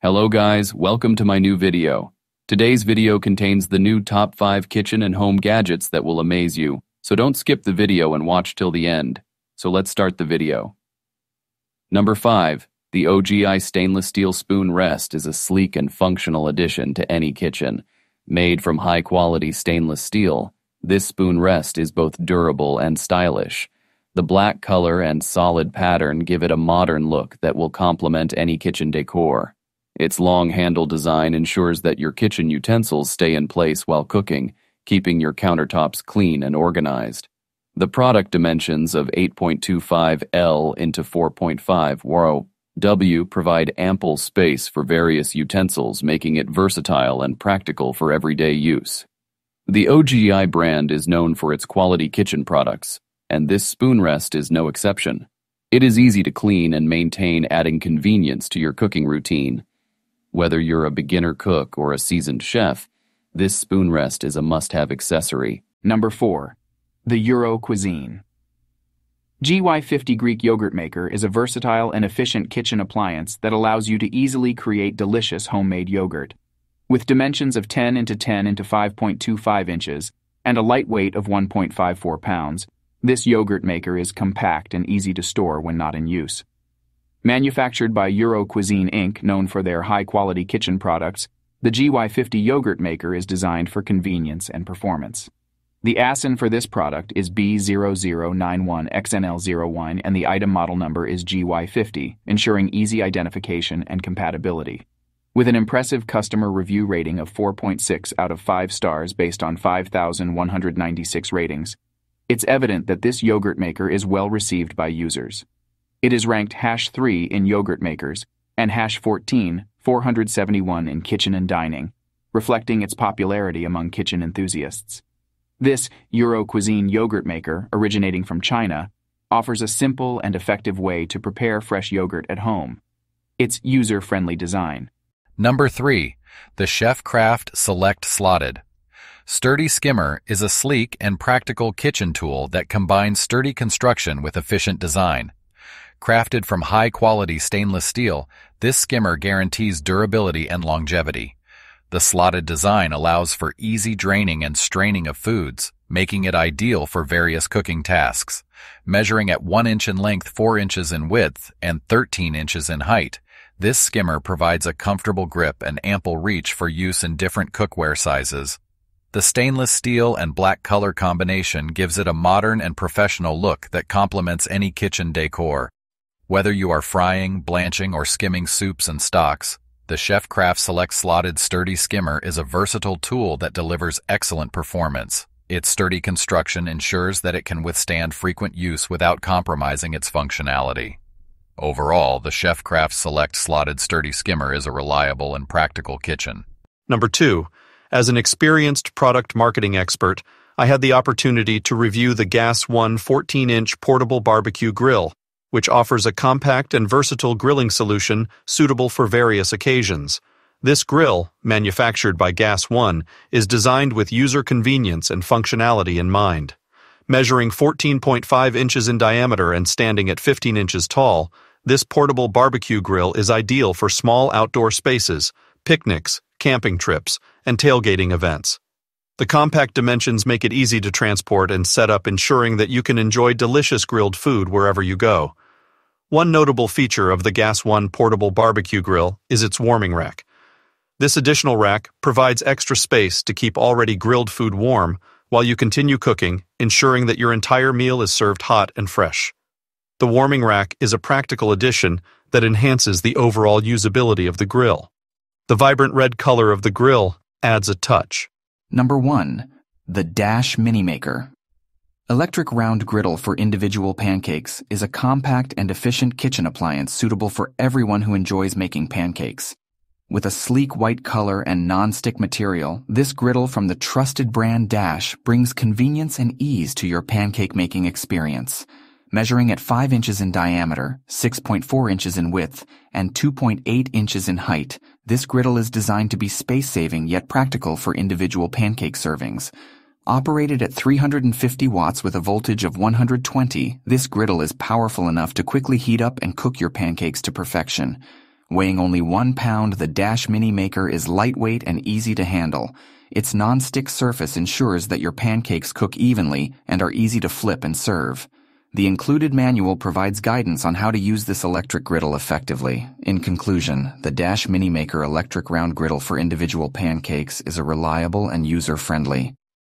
Hello guys, welcome to my new video. Today's video contains the new top 5 kitchen and home gadgets that will amaze you, so don't skip the video and watch till the end. So let's start the video. Number 5. The OGI stainless steel spoon rest is a sleek and functional addition to any kitchen. Made from high-quality stainless steel, this spoon rest is both durable and stylish. The black color and solid pattern give it a modern look that will complement any kitchen decor. Its long handle design ensures that your kitchen utensils stay in place while cooking, keeping your countertops clean and organized. The product dimensions of 8.25L into 4.5W provide ample space for various utensils, making it versatile and practical for everyday use. The OGI brand is known for its quality kitchen products, and this spoon rest is no exception. It is easy to clean and maintain, adding convenience to your cooking routine. Whether you're a beginner cook or a seasoned chef, this spoon rest is a must-have accessory. Number 4. The Euro Cuisine. GY50 Greek yogurt maker is a versatile and efficient kitchen appliance that allows you to easily create delicious homemade yogurt. With dimensions of 10 × 10 × 5.25 inches and a light weight of 1.54 pounds, this yogurt maker is compact and easy to store when not in use. Manufactured by Euro Cuisine Inc., known for their high-quality kitchen products, the GY50 yogurt maker is designed for convenience and performance. The ASIN for this product is B0091XNL01 and the item model number is GY50, ensuring easy identification and compatibility. With an impressive customer review rating of 4.6 out of 5 stars based on 5,196 ratings, it's evident that this yogurt maker is well received by users. It is ranked #3 in yogurt makers and #14,471 in kitchen and dining, reflecting its popularity among kitchen enthusiasts. This Euro Cuisine yogurt maker, originating from China, offers a simple and effective way to prepare fresh yogurt at home. It's user-friendly design. Number 3. The Chef Craft Select Slotted. Sturdy skimmer is a sleek and practical kitchen tool that combines sturdy construction with efficient design. Crafted from high-quality stainless steel, this skimmer guarantees durability and longevity. The slotted design allows for easy draining and straining of foods, making it ideal for various cooking tasks. Measuring at 1 inch in length, 4 inches in width, and 13 inches in height, this skimmer provides a comfortable grip and ample reach for use in different cookware sizes. The stainless steel and black color combination gives it a modern and professional look that complements any kitchen decor. Whether you are frying, blanching, or skimming soups and stocks, the Chef Craft Select Slotted Sturdy Skimmer is a versatile tool that delivers excellent performance. Its sturdy construction ensures that it can withstand frequent use without compromising its functionality. Overall, the Chef Craft Select Slotted Sturdy Skimmer is a reliable and practical kitchen. Number 2. As an experienced product marketing expert, I had the opportunity to review the Gas One 14-inch portable barbecue grill, which offers a compact and versatile grilling solution suitable for various occasions. This grill, manufactured by Gas One, is designed with user convenience and functionality in mind. Measuring 14.5 inches in diameter and standing at 15 inches tall, this portable barbecue grill is ideal for small outdoor spaces, picnics, camping trips, and tailgating events. The compact dimensions make it easy to transport and set up, ensuring that you can enjoy delicious grilled food wherever you go. One notable feature of the Gas One portable barbecue grill is its warming rack. This additional rack provides extra space to keep already grilled food warm while you continue cooking, ensuring that your entire meal is served hot and fresh. The warming rack is a practical addition that enhances the overall usability of the grill. The vibrant red color of the grill adds a touch. Number 1. The Dash Mini Maker. Electric round griddle for individual pancakes is a compact and efficient kitchen appliance suitable for everyone who enjoys making pancakes. With a sleek white color and non-stick material, this griddle from the trusted brand Dash brings convenience and ease to your pancake-making experience. Measuring at 5 inches in diameter, 6.4 inches in width, and 2.8 inches in height, this griddle is designed to be space-saving yet practical for individual pancake servings. Operated at 350 watts with a voltage of 120, this griddle is powerful enough to quickly heat up and cook your pancakes to perfection. Weighing only 1 pound, the Dash Mini Maker is lightweight and easy to handle. Its non-stick surface ensures that your pancakes cook evenly and are easy to flip and serve. The included manual provides guidance on how to use this electric griddle effectively. In conclusion, the Dash Mini Maker electric round griddle for individual pancakes is a reliable and user-friendly